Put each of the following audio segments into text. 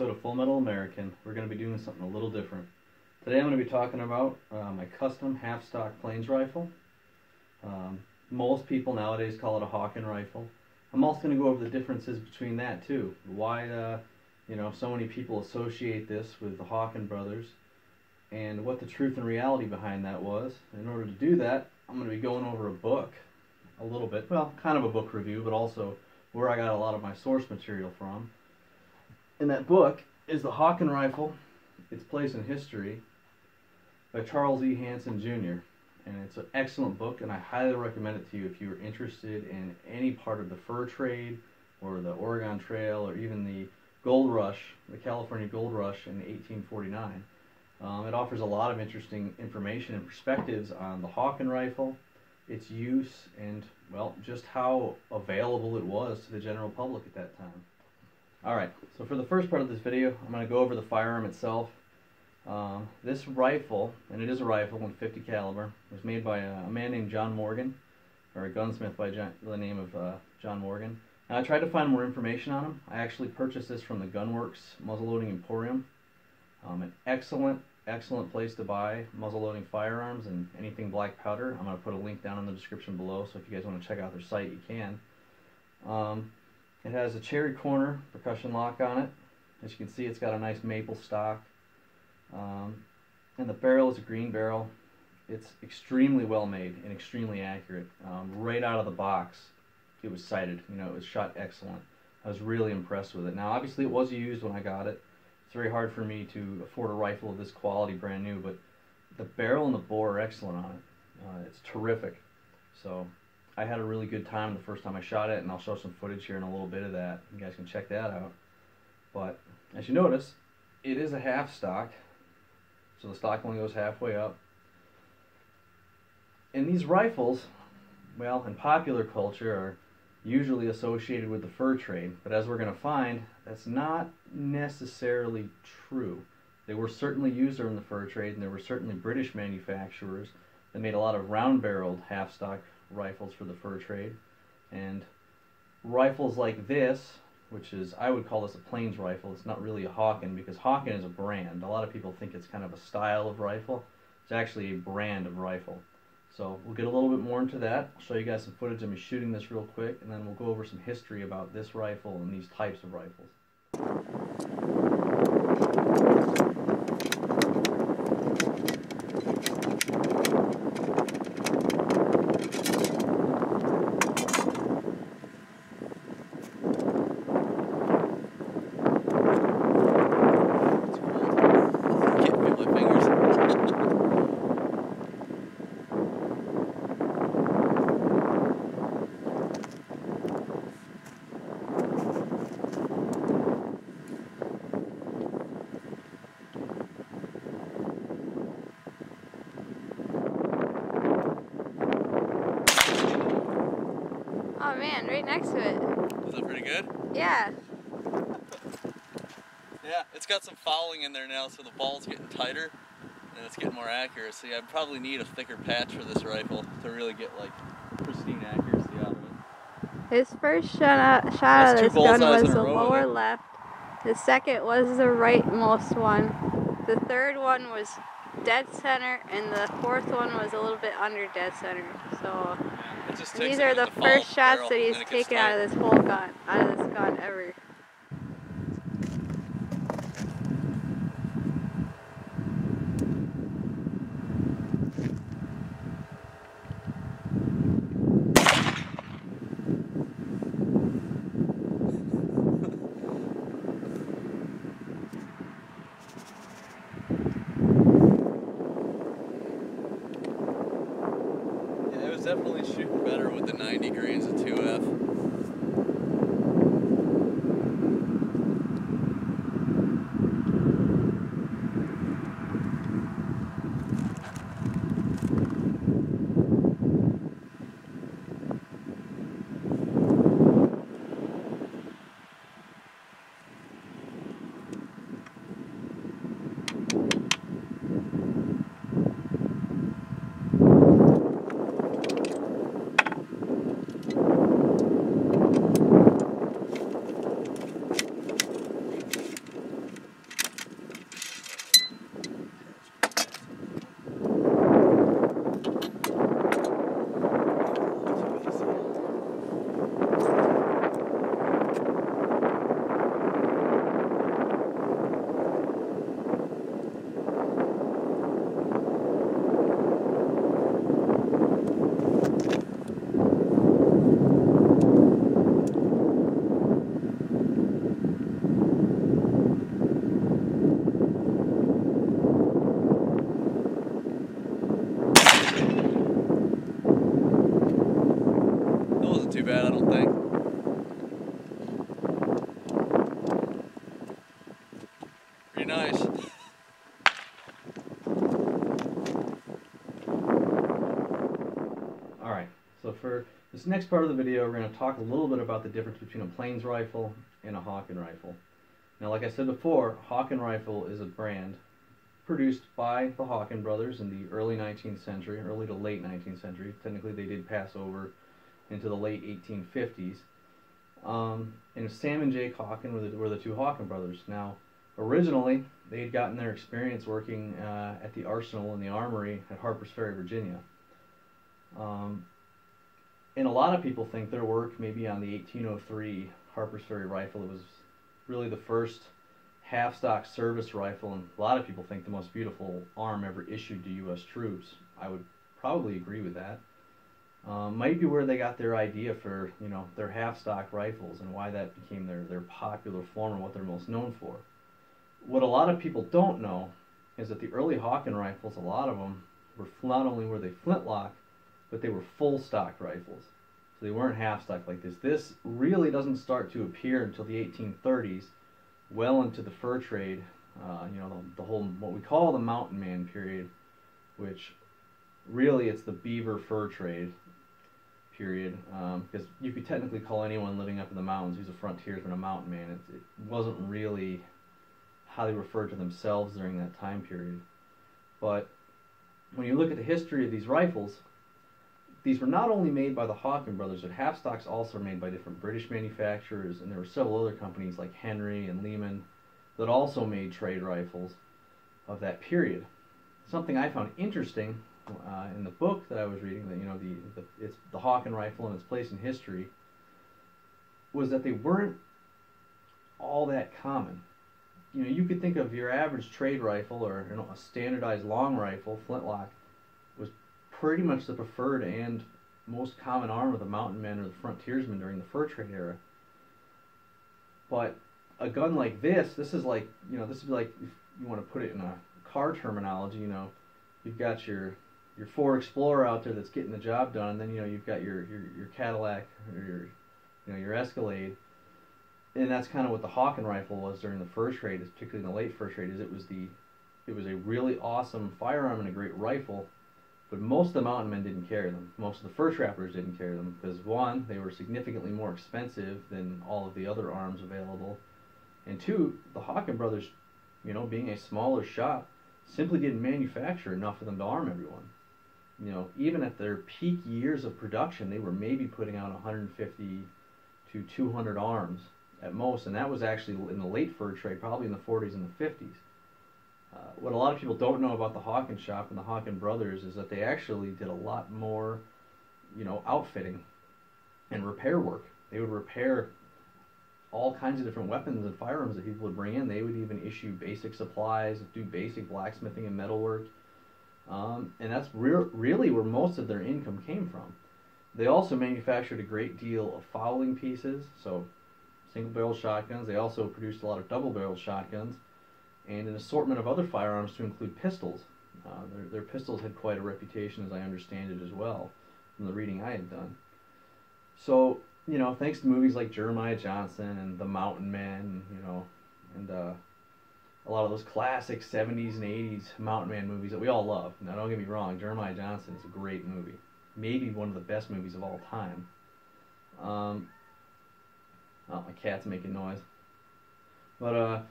episode of Full Metal American. We're going to be doing something a little different. Today I'm going to be talking about my custom half-stock Plains rifle. Most people nowadays call it a Hawken rifle. I'm also going to go over the differences between that too. Why you know, so many people associate this with the Hawken brothers, and what the truth and reality behind that was. In order to do that, I'm going to be going over a book a little bit. Well, kind of a book review, but also where I got a lot of my source material from. And that book is The Hawken Rifle, Its Place in History, by Charles E. Hanson, Jr. And it's an excellent book, and I highly recommend it to you if you're interested in any part of the fur trade, or the Oregon Trail, or even the Gold Rush, the California Gold Rush in 1849. It offers a lot of interesting information and perspectives on the Hawken rifle, its use, and, well, just how available it was to the general public at that time. Alright, so for the first part of this video, I'm going to go over the firearm itself. This rifle, and it is a rifle, 150 caliber, was made by a man named John Morgan, or a gunsmith by the name of John Morgan. Now, I tried to find more information on him. I actually purchased this from the Gunworks Muzzle Loading Emporium. An excellent place to buy muzzle loading firearms and anything black powder. I'm going to put a link down in the description below, so if you guys want to check out their site, you can. It has a cherry corner percussion lock on it. As you can see, it's got a nice maple stock. And the barrel is a green barrel. It's extremely well made and extremely accurate. Right out of the box, it was sighted. You know, it was shot excellent. I was really impressed with it. Now, obviously, it was used when I got it. It's very hard for me to afford a rifle of this quality brand new, but the barrel and the bore are excellent on it. It's terrific. So I had a really good time the first time I shot it, and I'll show some footage here in a little bit of that. You guys can check that out. But as you notice, it is a half stock, so the stock only goes halfway up. And these rifles, well, in popular culture, are usually associated with the fur trade, but as we're going to find, that's not necessarily true. They were certainly used during the fur trade, and there were certainly British manufacturers that made a lot of round-barreled half-stock rifles for the fur trade, and rifles like this, which is, I would call this a Plains rifle. It's not really a Hawken, because Hawken is a brand. A lot of people think it's kind of a style of rifle. It's actually a brand of rifle. So we'll get a little bit more into that. I'll show you guys some footage of me shooting this real quick, and then we'll go over some history about this rifle and these types of rifles. Man, right next to it. Was that pretty good? Yeah. Yeah, it's got some fouling in there now, so the ball's getting tighter and it's getting more accuracy. I probably need a thicker patch for this rifle to really get like pristine accuracy out of it. His first shot of this gun was the lower left. The second was the rightmost one. The third one was dead center, and the fourth one was a little bit under dead center. So. These are the first shots that he's taken out of this whole gun, ever. Definitely shoot better with the 90 grains of 2F. too bad, I don't think. Pretty nice. Alright, so for this next part of the video, we're going to talk a little bit about the difference between a Plains rifle and a Hawken rifle. Now, like I said before, Hawken rifle is a brand produced by the Hawken brothers in the early 19th century, early to late 19th century. Technically, they did pass over into the late 1850s. And Sam and Jake Hawken were the two Hawken brothers. Now, originally, they had gotten their experience working at the arsenal and the armory at Harpers Ferry, Virginia. And a lot of people think their work maybe on the 1803 Harpers Ferry rifle. It was really the first half-stock service rifle, and a lot of people think the most beautiful arm ever issued to U.S. troops. I would probably agree with that. Might be where they got their idea for, you know, their half-stock rifles and why that became their popular form and what they're most known for. What a lot of people don't know is that the early Hawken rifles, a lot of them, were not only were they flintlock, but they were full-stock rifles. So they weren't half-stock like this. This really doesn't start to appear until the 1830s, well into the fur trade, you know, the whole, what we call the mountain man period, which really it's the beaver fur trade period, because you could technically call anyone living up in the mountains who's a frontiersman a mountain man. It wasn't really how they referred to themselves during that time period. But when you look at the history of these rifles, these were not only made by the Hawken brothers, but half-stocks also were made by different British manufacturers, and there were several other companies like Henry and Lehman that also made trade rifles of that period. Something I found interesting in the book that I was reading, that, you know, it's the Hawken rifle and its place in history, was that they weren't all that common. You know, you could think of your average trade rifle or, you know, a standardized long rifle, flintlock, pretty much the preferred and most common arm of the mountain men or the frontiersmen during the fur trade era. But a gun like this, is like, you know, this would be like, if you want to put it in a car terminology, you know, you've got your Ford Explorer out there that's getting the job done, and then, you know, you've got your Cadillac or your Escalade, and that's kind of what the Hawken rifle was during the fur trade, particularly in the late fur trade. Is it was a really awesome firearm and a great rifle. But most of the mountain men didn't carry them. Most of the fur trappers didn't carry them because, one, they were significantly more expensive than all of the other arms available, and two, the Hawken brothers, you know, being a smaller shop, simply didn't manufacture enough of them to arm everyone. You know, even at their peak years of production, they were maybe putting out 150 to 200 arms at most, and that was actually in the late fur trade, probably in the 40s and the 50s. What a lot of people don't know about the Hawken shop and the Hawken brothers is that they actually did a lot more, you know, outfitting and repair work. They would repair all kinds of different weapons and firearms that people would bring in. They would even issue basic supplies, do basic blacksmithing and metalwork, and that's really where most of their income came from. They also manufactured a great deal of fowling pieces, so single-barrel shotguns. They also produced a lot of double-barrel shotguns, and an assortment of other firearms to include pistols. Their pistols had quite a reputation, as I understand it as well, from the reading I had done. So, you know, thanks to movies like Jeremiah Johnson and The Mountain Men, you know, and a lot of those classic 70s and 80s mountain man movies that we all love. Now, don't get me wrong, Jeremiah Johnson is a great movie. Maybe one of the best movies of all time. Oh, my cat's making noise. But,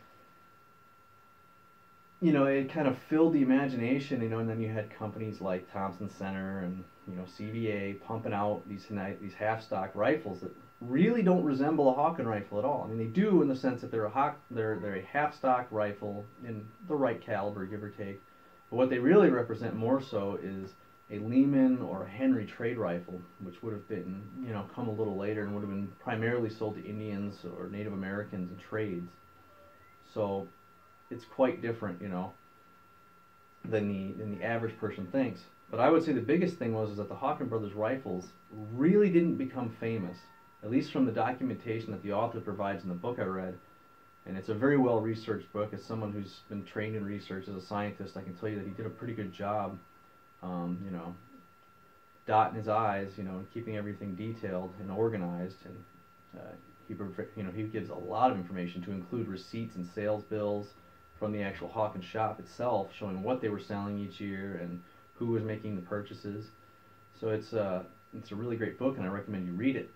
you know, it kind of filled the imagination, you know, and then you had companies like Thompson Center and, you know, CVA pumping out these half-stock rifles that really don't resemble a Hawken rifle at all. I mean, they do in the sense that they're a half-stock rifle in the right caliber, give or take. But what they really represent more so is a Lehman or a Henry trade rifle, which would have been, you know, come a little later and would have been primarily sold to Indians or Native Americans and trades. So it's quite different, you know, than the average person thinks. But I would say the biggest thing was that the Hawken brothers rifles really didn't become famous, at least from the documentation that the author provides in the book I read. And it's a very well researched book. As someone who's been trained in research as a scientist, I can tell you that he did a pretty good job, you know, dot in his I's, you know, and keeping everything detailed and organized. And he gives a lot of information to include receipts and sales bills from the actual Hawken shop itself, showing what they were selling each year and who was making the purchases. So it's a really great book, and I recommend you read it.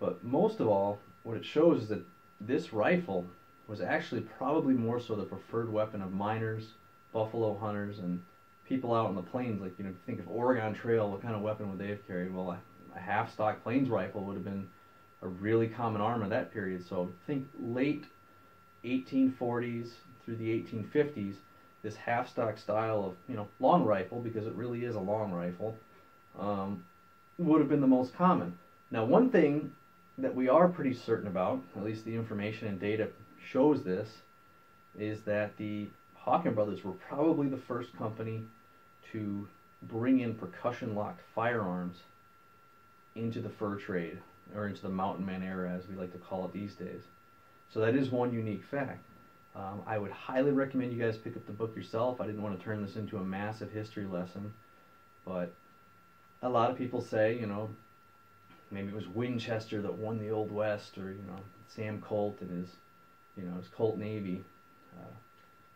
But most of all, what it shows is that this rifle was actually probably more so the preferred weapon of miners, buffalo hunters, and people out on the plains. Like, you know, think of Oregon Trail, what kind of weapon would they have carried? Well, a half-stock plains rifle would have been a really common arm of that period. So think late 1840s through the 1850s, this half-stock style of, you know, long rifle, because it really is a long rifle, would have been the most common. Now, one thing that we are pretty certain about, at least the information and data shows this, is that the Hawken brothers were probably the first company to bring in percussion-locked firearms into the fur trade, or into the mountain man era, as we like to call it these days. So that is one unique fact. I would highly recommend you guys pick up the book yourself. I didn't want to turn this into a massive history lesson, but a lot of people say, you know, maybe it was Winchester that won the Old West, or, you know, Sam Colt and his, you know, his Colt Navy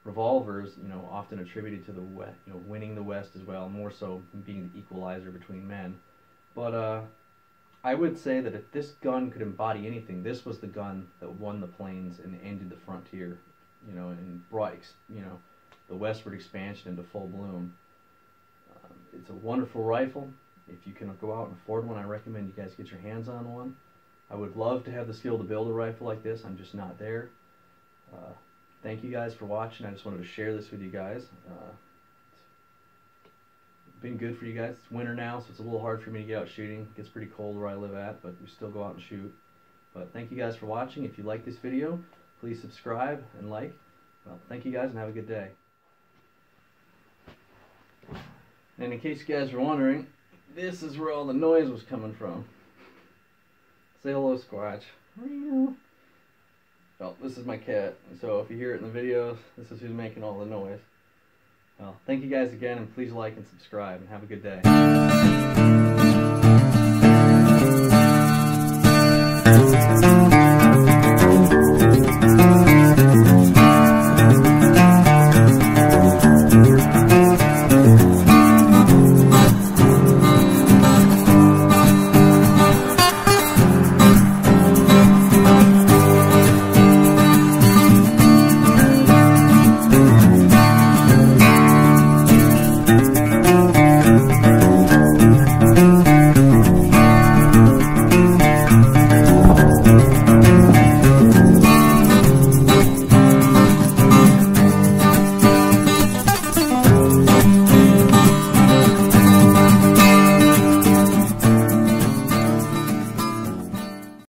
revolvers, you know, often attributed to the West, you know, winning the West as well, more so being the equalizer between men. But I would say that if this gun could embody anything, this was the gun that won the plains and ended the frontier, you know, and brought, you know, the westward expansion into full bloom. It's a wonderful rifle. If you can go out and afford one, I recommend you guys get your hands on one. I would love to have the skill to build a rifle like this. I'm just not there. Thank you guys for watching. I just wanted to share this with you guys. It's been good for you guys. It's winter now, so it's a little hard for me to get out shooting. It gets pretty cold where I live at, but we still go out and shoot. But thank you guys for watching. If you like this video, please subscribe and like. Well, thank you guys, and have a good day. And in case you guys were wondering, this is where all the noise was coming from. Say hello, Squatch. Well, this is my cat, so if you hear it in the videos, this is who's making all the noise. Well, thank you guys again, and please like and subscribe, and have a good day.